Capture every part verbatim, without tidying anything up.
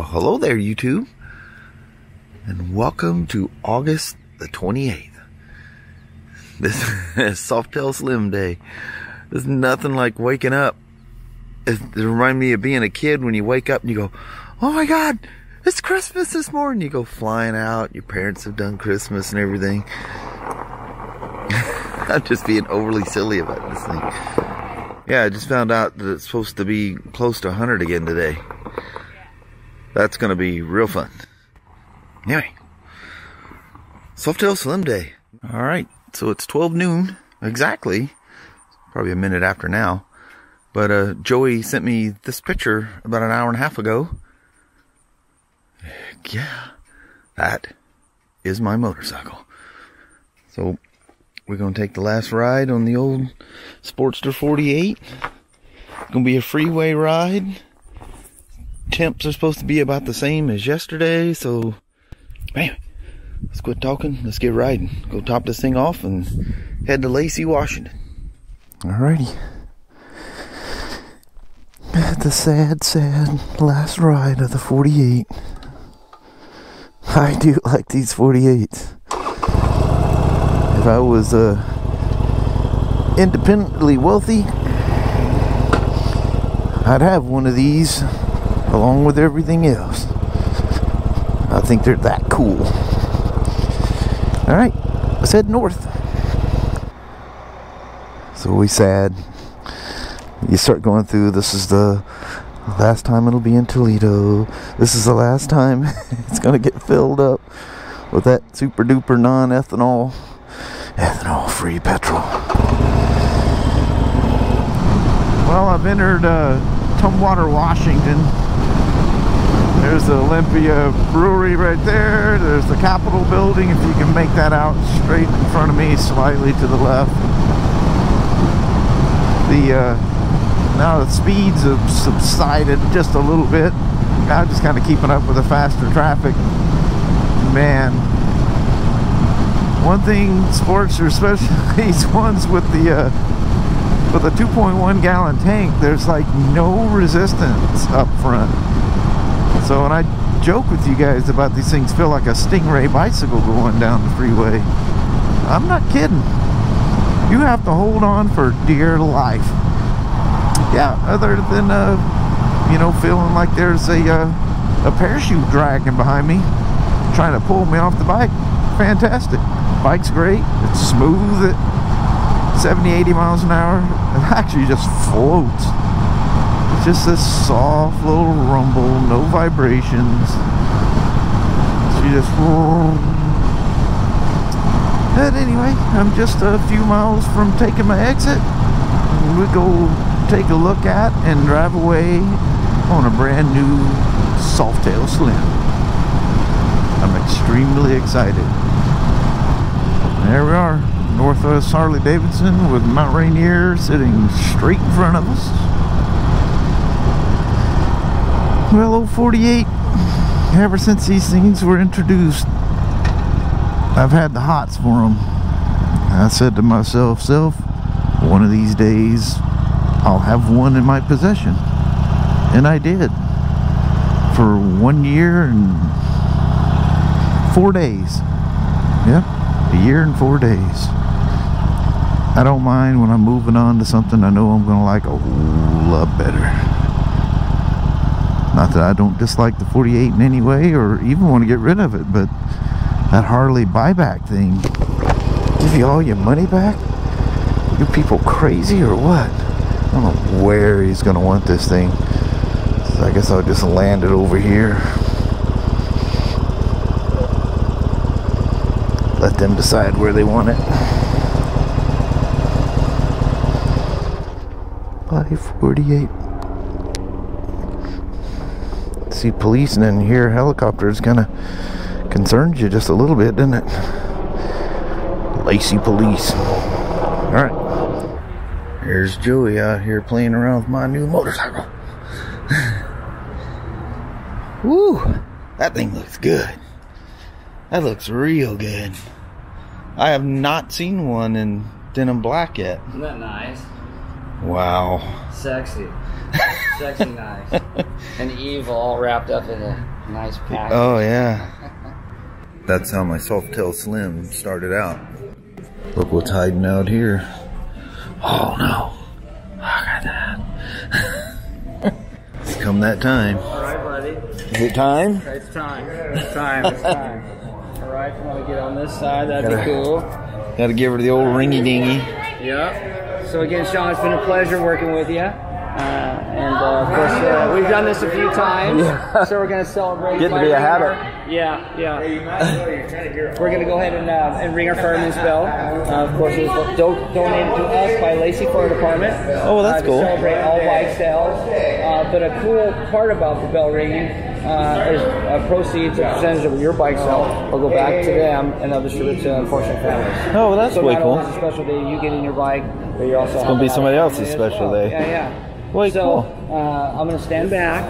Well, hello there, YouTube, and welcome to August the twenty-eighth. This is Softail Slim Day. There's nothing like waking up. It, it reminds me of being a kid when you wake up and you go, oh my God, it's Christmas this morning. You go flying out, your parents have done Christmas and everything. I'm just being overly silly about this thing. Yeah, I just found out that it's supposed to be close to one hundred again today. That's going to be real fun. Anyway, Softail Slim Day. All right, so it's twelve noon exactly. Probably a minute after now. But uh, Joey sent me this picture about an hour and a half ago. Yeah, that is my motorcycle. So we're going to take the last ride on the old Sportster forty-eight. It's going to be a freeway ride. Temps are supposed to be about the same as yesterday, so anyway, let's quit talking, let's get riding, go top this thing off and head to Lacey, Washington. Alrighty, the sad, sad last ride of the forty-eight. I do like these forty-eights. If I was uh, independently wealthy, I'd have one of these along with everything else. I think they're that cool. Alright, let's head north. It's always sad. You start going through, this is the last time it'll be in Toledo. This is the last time it's going to get filled up with that super duper non-ethanol, ethanol free petrol. Well, I've entered uh, Tumwater, Washington. There's the Olympia brewery right there. There's the Capitol building, if you can make that out straight in front of me, slightly to the left. The uh, now the speeds have subsided just a little bit. I'm just kind of keeping up with the faster traffic. Man, one thing sports, especially these ones with the uh, with a two point one gallon tank, there's like no resistance up front. So when I joke with you guys about these things feel like a Stingray bicycle going down the freeway, I'm not kidding. You have to hold on for dear life. Yeah, other than, uh, you know, feeling like there's a, uh, a parachute dragging behind me, trying to pull me off the bike. Fantastic. Bike's great. It's smooth at seventy, eighty miles an hour. It actually just floats. Just this soft little rumble, no vibrations. She just. But anyway, I'm just a few miles from taking my exit. We go take a look at and drive away on a brand new Softail Slim. I'm extremely excited. There we are, Northwest Harley-Davidson with Mount Rainier sitting straight in front of us. Well, old forty-eight, ever since these things were introduced, I've had the hots for them. I said to myself, self, one of these days, I'll have one in my possession. And I did. For one year and four days. Yep, a year and four days. I don't mind when I'm moving on to something I know I'm going to like a whole lot better. Not that I don't dislike the forty-eight in any way or even want to get rid of it, but that Harley buyback thing, give you all your money back? You people crazy or what? I don't know where he's going to want this thing. So I guess I'll just land it over here. Let them decide where they want it. Buy forty-eight. See police and then hear helicopters kind of concerns you just a little bit, doesn't it? Lacey police. Alright. Here's Joey out here playing around with my new motorcycle. Woo! That thing looks good. That looks real good. I have not seen one in denim black yet. Isn't that nice? Wow. Sexy. sexy nice. And evil all wrapped up in a nice package. Oh, yeah. That's how my Softail Slim started out. Look what's hiding out here. Oh, no. Look at that. It's come that time. All right, buddy. Is it time? It's time. It's time. It's time. All right, if you want to get on this side, that'd gotta, be cool. Got to give her the old ringy-dingy. Yep. So, again, Sean, it's been a pleasure working with you. Uh, and uh, of course, uh, we've done this a few times, yeah. So we're going to celebrate. Getting to be a habit. Yeah, yeah. We're going to go ahead and uh, and ring our fireman's bell. Uh, of course, it was do donated to us by Lacey Fire Department. Oh, that's uh, to cool. Celebrate all white sales. Uh, but a cool part about the bell ringing uh, is uh, proceeds, a percentage of your bike sale, will go back to them and they'll distribute to unfortunate families. Oh, well, that's so way cool. It's a special day you get in your bike, but you're also. It's going to be somebody else's special day. Yeah, yeah. Wait, so cool. uh, I'm gonna stand back.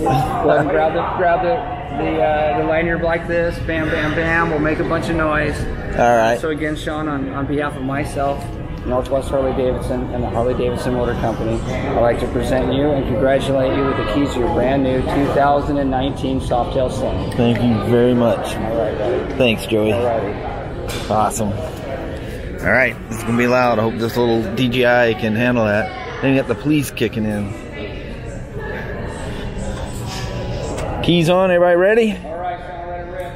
Go ahead and grab the grab the the, uh, the lanyard like this. Bam, bam, bam. We'll make a bunch of noise. All right. So again, Sean, on on behalf of myself, Northwest Harley-Davidson, and the Harley Davidson Motor Company, I'd like to present you and congratulate you with the keys to your brand new two thousand nineteen Softail Slim. Thank you very much. All right, buddy. Thanks, Joey. All righty. Awesome. All right, it's gonna be loud. I hope this little D J I can handle that. Then you got the police kicking in. Keys on, everybody ready? All right, Sean, let it rip,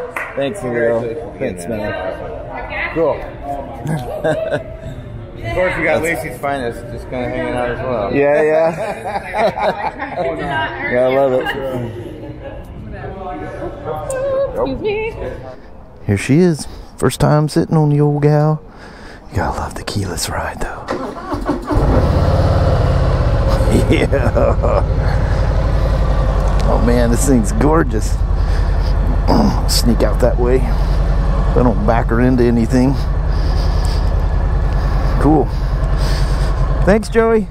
buddy. Thanks, Julio. Thanks, man. Cool. Of course, we got Lacey's finest just kind of hanging out as well. Yeah, yeah. Yeah, I love it. Excuse me. Here she is. First time sitting on the old gal. You gotta love the keyless ride, though. Yeah. Oh, man, this thing's gorgeous. Sneak out that way. I don't back her into anything. Cool. Thanks, Joey.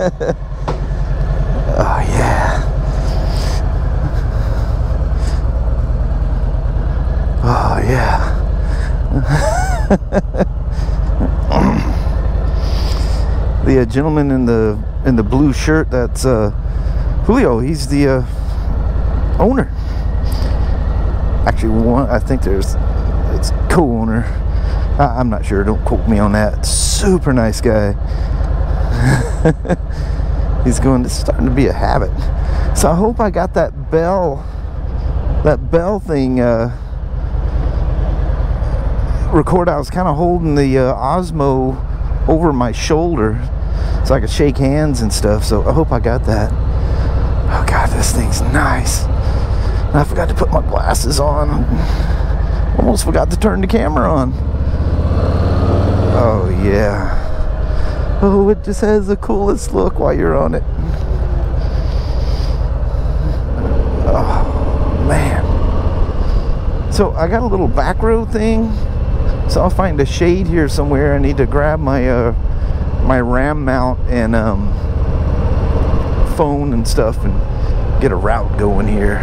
Oh, yeah. Oh, yeah. The uh, gentleman in the in the blue shirt, that's uh, Julio. He's the uh, owner. Actually, one. I think there's it's co-owner. I, I'm not sure. Don't quote me on that. Super nice guy. He's going, it's starting to be a habit. So I hope I got that bell, that bell thing uh, recorded. I was kind of holding the uh, Osmo over my shoulder so I could shake hands and stuff. So I hope I got that. Oh God, this thing's nice. And I forgot to put my glasses on. Almost forgot to turn the camera on. Oh, yeah. Oh, it just has the coolest look while you're on it. Oh, man. So I got a little back row thing. So I'll find a shade here somewhere. I need to grab my uh, my RAM mount and um, phone and stuff and get a route going here.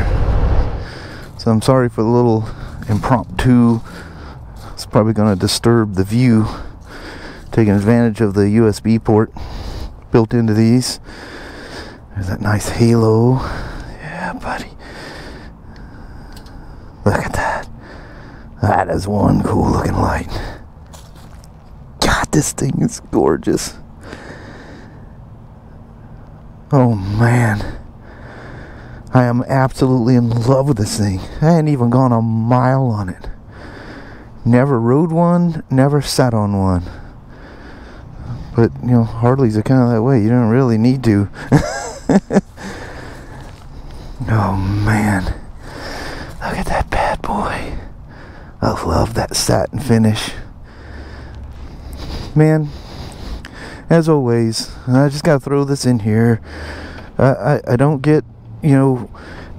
So I'm sorry for the little impromptu. It's probably going to disturb the view. Taking advantage of the U S B port built into these. There's that nice halo. Yeah, buddy. Look at that. That is one cool looking light. God, this thing is gorgeous. Oh, man. I am absolutely in love with this thing. I ain't even gone a mile on it. Never rode one, never sat on one. But, you know, Harleys are kind of that way. You don't really need to. Oh, man. Look at that bad boy. I love that satin finish. Man, as always, I just got to throw this in here. I, I, I don't get, you know,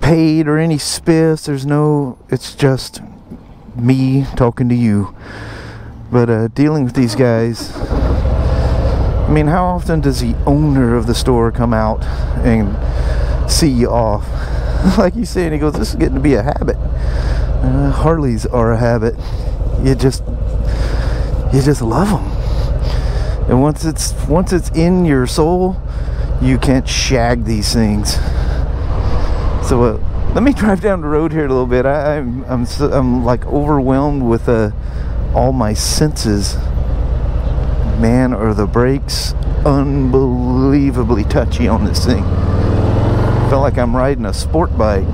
paid or any spiffs. There's no, it's just me talking to you. But uh, dealing with these guys... I mean, how often does the owner of the store come out and see you off? Like you said, he goes, this is getting to be a habit. Uh, Harleys are a habit. You just, you just love them. And once it's, once it's in your soul, you can't shag these things. So uh, let me drive down the road here a little bit. I, I'm, I'm, so, I'm like overwhelmed with uh, all my senses. Man, are the brakes unbelievably touchy on this thing. I feel like I'm riding a sport bike.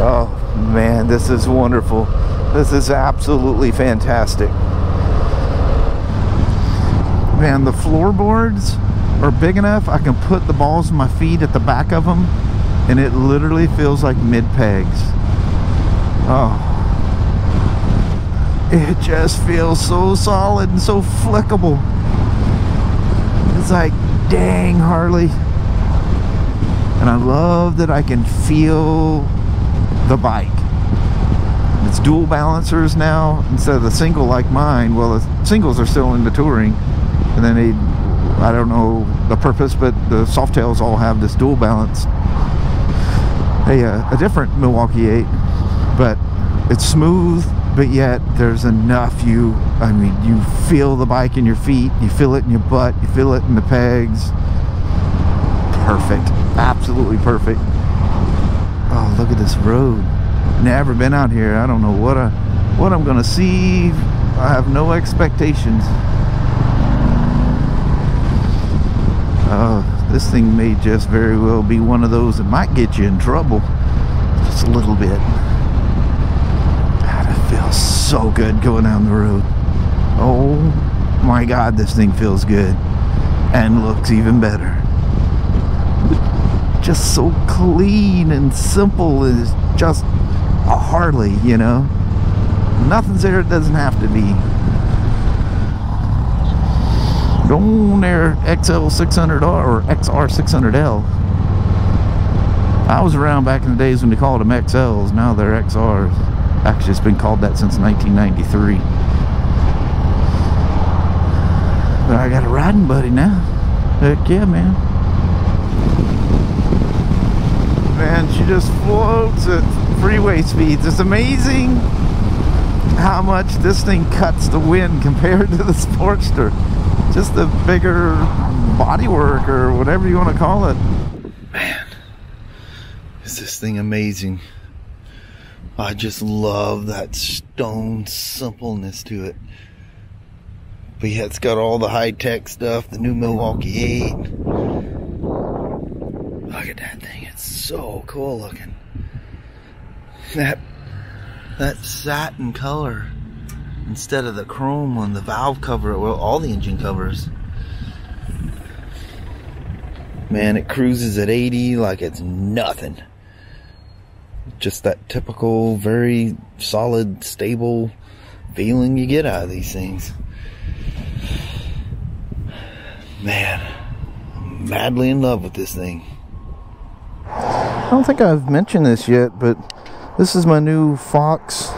Oh man, this is wonderful. This is absolutely fantastic. Man, the floorboards are big enough I can put the balls of my feet at the back of them and it literally feels like mid pegs. Oh, it just feels so solid and so flickable. It's like, dang, Harley. And I love that I can feel the bike. It's dual balancers now instead of the single like mine. Well, the singles are still into touring, and then they, I don't know the purpose, but the Softails all have this dual balance. Hey, uh, a different Milwaukee eight, but it's smooth. But yet there's enough you, I mean, you feel the bike in your feet, you feel it in your butt, you feel it in the pegs. Perfect, absolutely perfect. Oh, look at this road. Never been out here. I don't know what, I, what I'm gonna see. I have no expectations. Oh, this thing may just very well be one of those that might get you in trouble. Just a little bit. Feels so good going down the road. Oh my God, this thing feels good and looks even better. Just so clean and simple. It's just a Harley, you know. Nothing's there it doesn't have to be. Go on there, X L six hundred R or X R six hundred L. I was around back in the days when they called them X Ls. Now they're X Rs. Actually, it's been called that since nineteen ninety-three. But I got a riding buddy now. Heck yeah, man. Man, she just floats at freeway speeds. It's amazing how much this thing cuts the wind compared to the Sportster. Just the bigger bodywork or whatever you want to call it. Man, is this thing amazing. I just love that stone simpleness to it. But yeah, it's got all the high-tech stuff, the new Milwaukee eight. Look at that thing, it's so cool looking. That, that satin color, instead of the chrome on the valve cover, well, all the engine covers. Man, it cruises at eighty like it's nothing. Just that typical, very solid, stable feeling you get out of these things. Man, I'm madly in love with this thing. I don't think I've mentioned this yet, but this is my new Fox.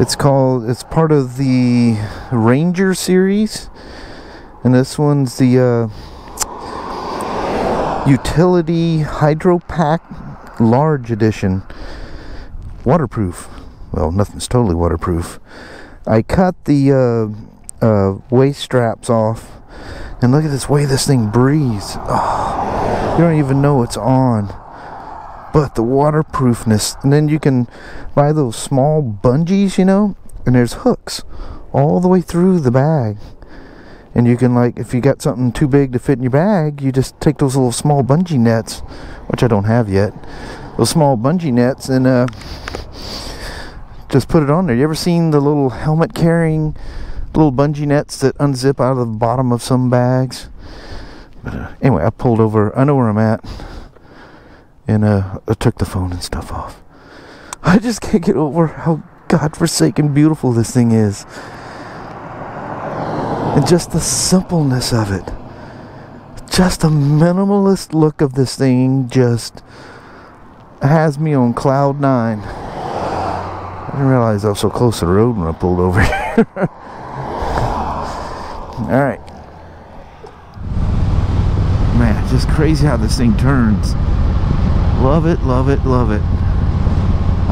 It's called, it's part of the Ranger series. And this one's the uh, Utility Hydro Pack Large Edition. Waterproof. Well, nothing's totally waterproof. I cut the uh, uh, waist straps off, and look at this way this thing breathes. Oh, you don't even know it's on, but the waterproofness. And then you can buy those small bungees, you know, and there's hooks all the way through the bag, and you can, like, if you got something too big to fit in your bag, you just take those little small bungee nets, which I don't have yet, those small bungee nets, and uh, just put it on there. You ever seen the little helmet carrying little bungee nets that unzip out of the bottom of some bags? But uh, anyway, I pulled over, I know where I'm at, and uh, I took the phone and stuff off. I just can't get over how godforsaken beautiful this thing is. And just the simpleness of it. Just the minimalist look of this thing just has me on cloud nine. I didn't realize I was so close to the road when I pulled over here. All right. Man, just crazy how this thing turns. Love it, love it, love it.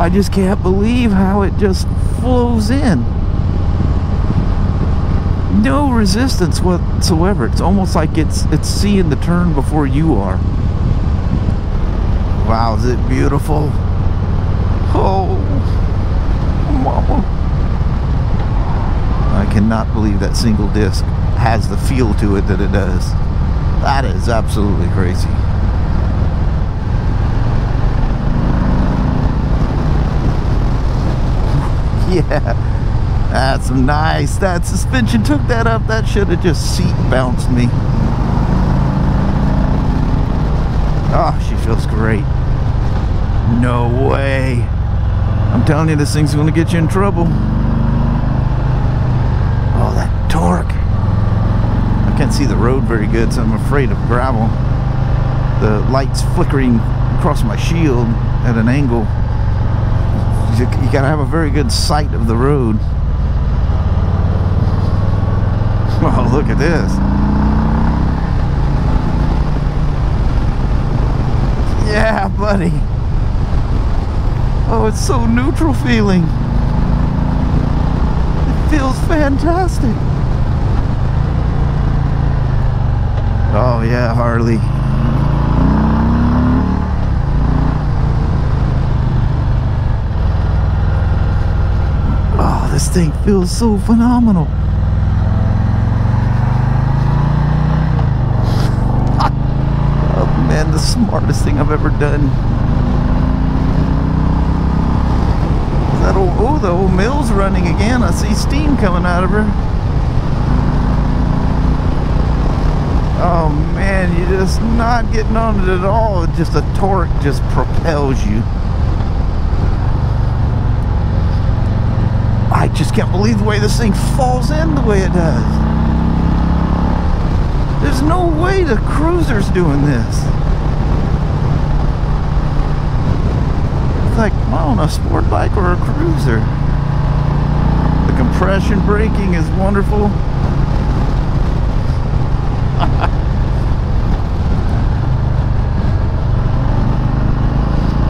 I just can't believe how it just flows in. No resistance whatsoever. It's almost like it's it's seeing the turn before you are. Wow, is it beautiful? Oh, mama. I cannot believe that single disc has the feel to it that it does. That is absolutely crazy. Yeah. That's nice. That suspension took that up. That should have just seat bounced me. Oh, she feels great. No way. I'm telling you, this thing's going to get you in trouble. Oh, that torque. I can't see the road very good, so I'm afraid of gravel. The light's flickering across my shield at an angle. You, you got to have a very good sight of the road. Oh, look at this. Yeah, buddy. Oh, it's so neutral feeling. It feels fantastic. Oh, yeah, Harley. Oh, this thing feels so phenomenal. Man, the smartest thing I've ever done. That old, oh, the old mill's running again. I see steam coming out of her. Oh man, you're just not getting on it at all. It's just the torque just propels you. I just can't believe the way this thing falls in the way it does. There's no way the cruiser's doing this. It's like, I don't know, a sport bike or a cruiser. The compression braking is wonderful.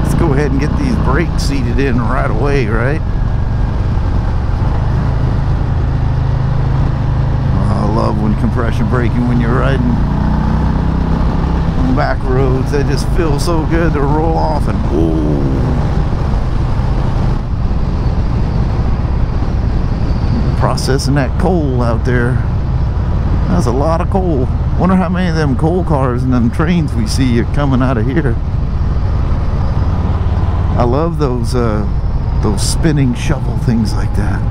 Let's go ahead and get these brakes seated in right away, right? When compression braking, when you're riding on back roads, they just feel so good to roll off and oh, processing that coal out there. That's a lot of coal. Wonder how many of them coal cars and them trains we see are coming out of here. I love those uh, those spinning shovel things like that.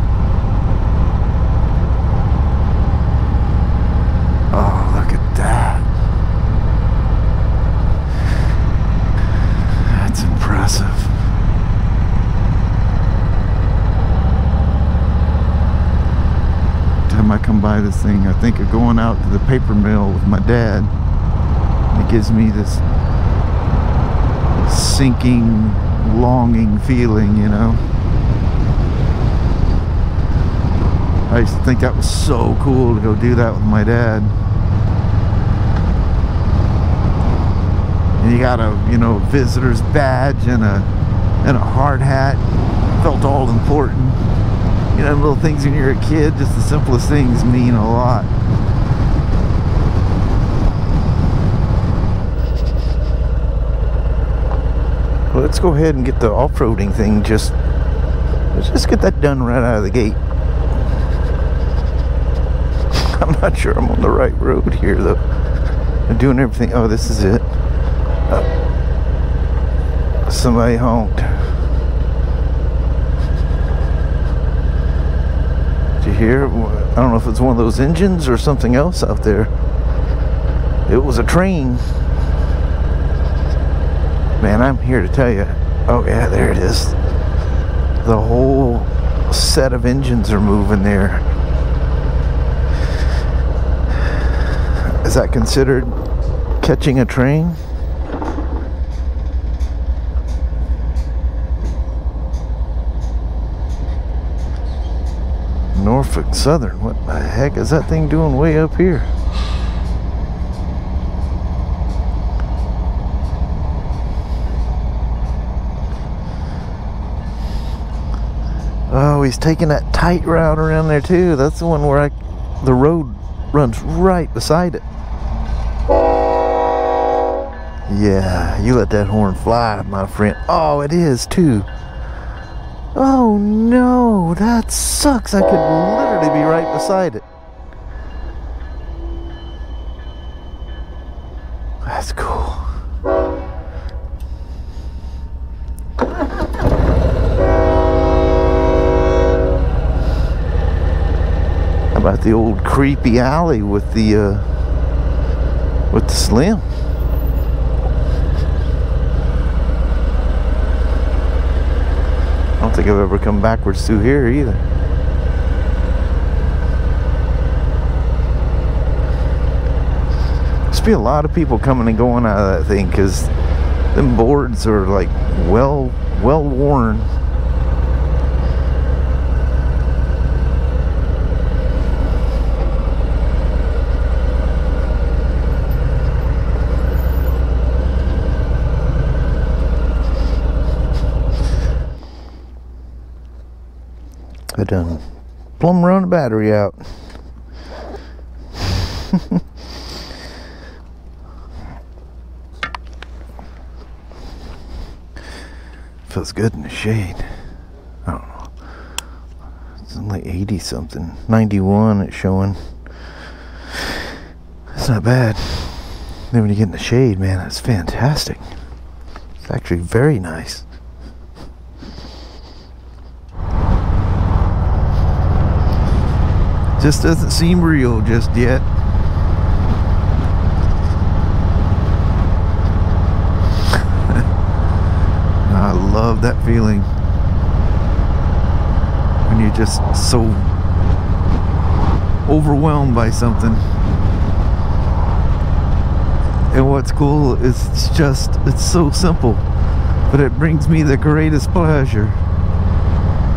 Oh, look at that. That's impressive. Every time I come by this thing, I think of going out to the paper mill with my dad. It gives me this sinking, longing feeling, you know. I used to think that was so cool to go do that with my dad. And you got a, you know, visitor's badge and a and a hard hat. Felt all important. You know, little things when you're a kid, just the simplest things mean a lot. Well, let's go ahead and get the off-roading thing. Just let's just get that done right out of the gate. I'm not sure I'm on the right road here, though. I'm doing everything. Oh, this is it. Uh, somebody honked. Did you hear? I don't know if it's one of those engines or something else out there. It was a train. Man, I'm here to tell you. Oh, yeah, there it is. The whole set of engines are moving there. Is that considered catching a train? Norfolk Southern. What the heck is that thing doing way up here? Oh, he's taking that tight route around there too. That's the one where I, the road runs right beside it. Yeah, you let that horn fly, my friend. Oh, it is too. Oh no, that sucks. I could literally be right beside it. That's cool. How about the old creepy alley with the uh, with the Slim? I don't think I've ever come backwards through here either. There's be a lot of people coming and going out of that thing because them boards are like well, well worn. I done plumb run the battery out. Feels good in the shade. I don't know. It's only eighty something. ninety-one it's showing. That's not bad. Then when you get in the shade, man, that's fantastic. It's actually very nice. Just doesn't seem real just yet. I love that feeling when you're just so overwhelmed by something. And what's cool is it's just, it's so simple, but it brings me the greatest pleasure.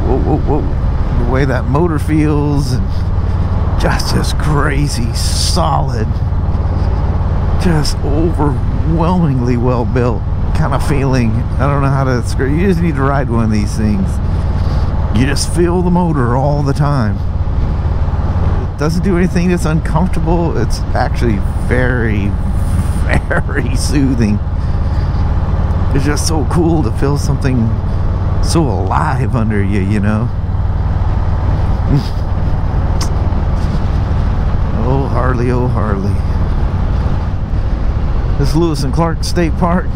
Whoa, whoa, whoa. The way that motor feels, and just this crazy, solid, just overwhelmingly well-built kind of feeling. I don't know how to describe it. You just need to ride one of these things. You just feel the motor all the time. It doesn't do anything that's uncomfortable. It's actually very, very soothing. It's just so cool to feel something so alive under you, you know? Oh Harley, oh Harley. This Lewis and Clark State Park,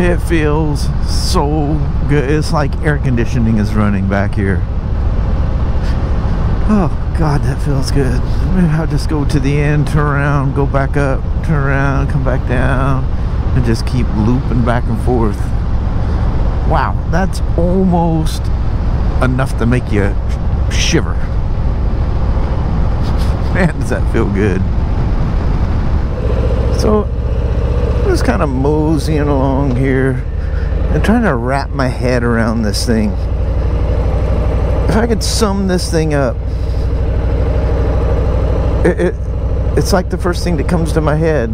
it feels so good. It's like air conditioning is running back here. Oh God, that feels good. Maybe I'll just go to the end, turn around, go back up, turn around, come back down, and just keep looping back and forth. Wow, that's almost enough to make you shiver. Man, does that feel good. So I'm just kind of moseying along here and trying to wrap my head around this thing. If I could sum this thing up, it, it it's like the first thing that comes to my head,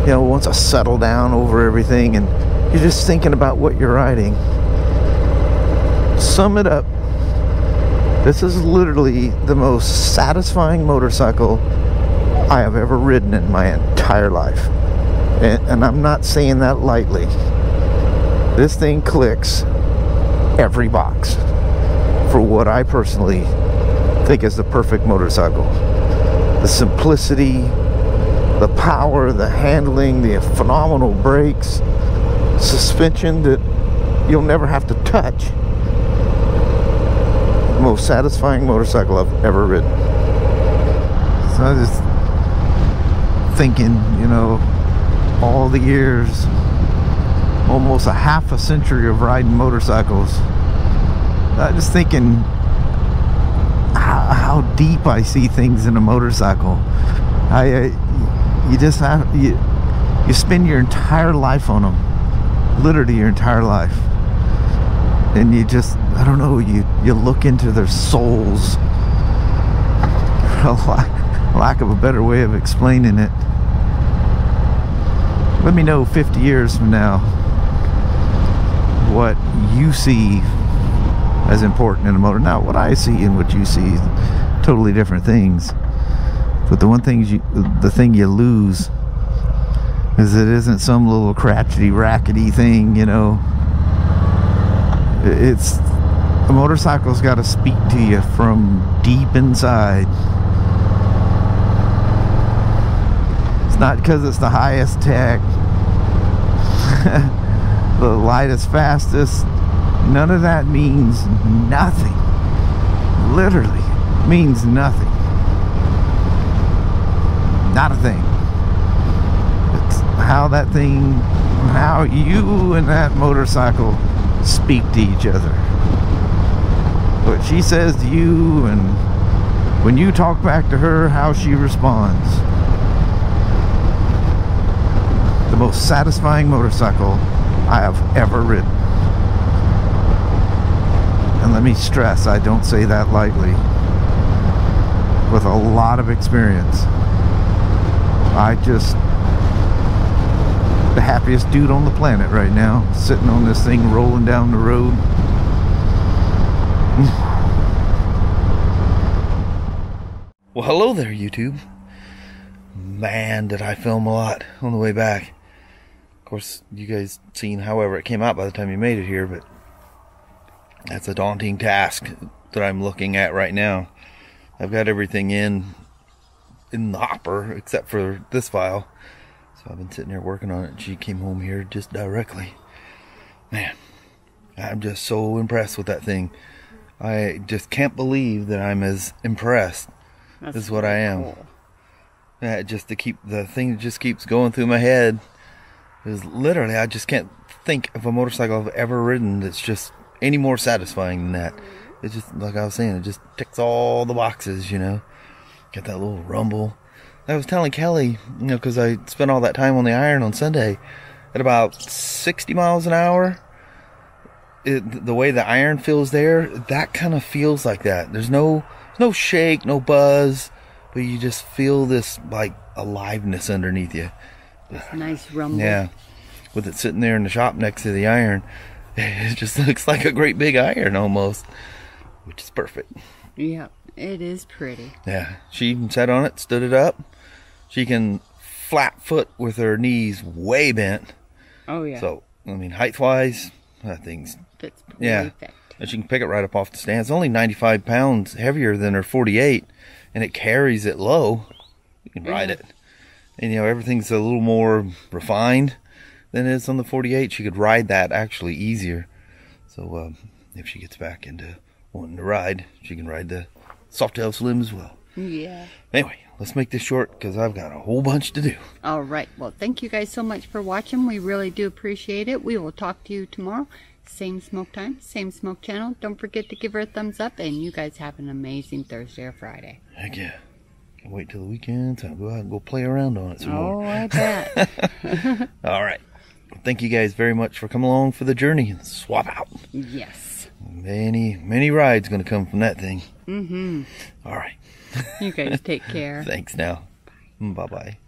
you know, once I settle down over everything and you're just thinking about what you're riding. Sum it up. This is literally the most satisfying motorcycle I have ever ridden in my entire life. And, and I'm not saying that lightly. This thing clicks every box for what I personally think is the perfect motorcycle. The simplicity, the power, the handling, the phenomenal brakes, suspension that you'll never have to touch. Most satisfying motorcycle I've ever ridden. So I was just thinking, you know, all the years, almost a half a century of riding motorcycles, I was just thinking how, how deep I see things in a motorcycle. I uh, you just have you you spend your entire life on them, literally your entire life. and you just, I don't know, you, you look into their souls, for lack, lack of a better way of explaining it. Let me know fifty years from now what you see as important in a motor. Now, what I see and what you see is totally different things. But the one thing you, the thing you lose is it isn't some little cratchety, rackety thing, you know. It's, a motorcycle's got to speak to you from deep inside. It's not because it's the highest tech, the lightest, fastest. None of that means nothing. Literally means nothing. Not a thing. It's how that thing, how you and that motorcycle speak to each other. What she says to you, and when you talk back to her, how she responds. The most satisfying motorcycle I have ever ridden. And let me stress, I don't say that lightly. With a lot of experience. I just, the happiest dude on the planet right now, sitting on this thing rolling down the road. Well, hello there, YouTube. Man, did I film a lot on the way back. Of course, you guys seen however it came out by the time you made it here, but that's a daunting task that I'm looking at right now. I've got everything in in the hopper except for this file, so I've been sitting here working on it. She came home here just directly. Man, I'm just so impressed with that thing. I just can't believe that I'm as impressed That's as what I am. Cool. Yeah, just to keep the thing that just keeps going through my head is literally, I just can't think of a motorcycle I've ever ridden that's just any more satisfying than that. It's just like I was saying, it just ticks all the boxes, you know. Got that little rumble. I was telling Kelly, you know, because I spent all that time on the iron on Sunday, at about sixty miles an hour, it, the way the iron feels there, that kind of feels like that. There's no no shake, no buzz, but you just feel this like aliveness underneath you. This nice rumble. Yeah, with it sitting there in the shop next to the iron, it just looks like a great big iron almost, which is perfect. Yeah. It is pretty. Yeah. She even sat on it, stood it up. She can flat foot with her knees way bent. Oh, yeah. So, I mean, height-wise, that thing's... Fits perfect. Yeah. And she can pick it right up off the stand. It's only ninety-five pounds heavier than her forty-eight, and it carries it low. You can ride yeah. it. And, you know, everything's a little more refined than it is on the forty-eight. She could ride that actually easier. So, um, if she gets back into wanting to ride, she can ride the Softail Slim as well. Yeah. Anyway, let's make this short because I've got a whole bunch to do. All right. Well, thank you guys so much for watching. We really do appreciate it. We will talk to you tomorrow. Same smoke time, same smoke channel. Don't forget to give her a thumbs up, and you guys have an amazing Thursday or Friday. Heck yeah. Can't wait till the weekend. So I'll go out and go play around on it some more. Oh, I bet. All right. Well, thank you guys very much for coming along for the journey and swap out. Yes. Many, many rides going to come from that thing. Mm-hmm. All right. You guys take care. Thanks now. Bye-bye.